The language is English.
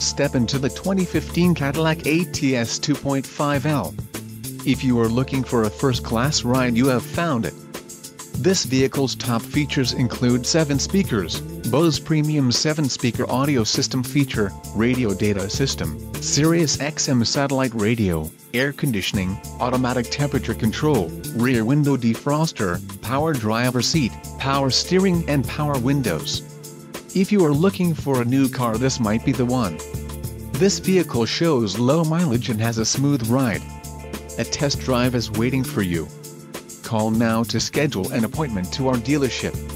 Step into the 2015 Cadillac ATS 2.5L. If you are looking for a first-class ride, you have found it. This vehicle's top features include 7 speakers, Bose premium 7-speaker audio system feature, radio data system, Sirius XM satellite radio, air conditioning, automatic temperature control, rear window defroster, power driver seat, power steering and power windows. If you are looking for a new car, this might be the one. This vehicle shows low mileage and has a smooth ride. A test drive is waiting for you. Call now to schedule an appointment to our dealership.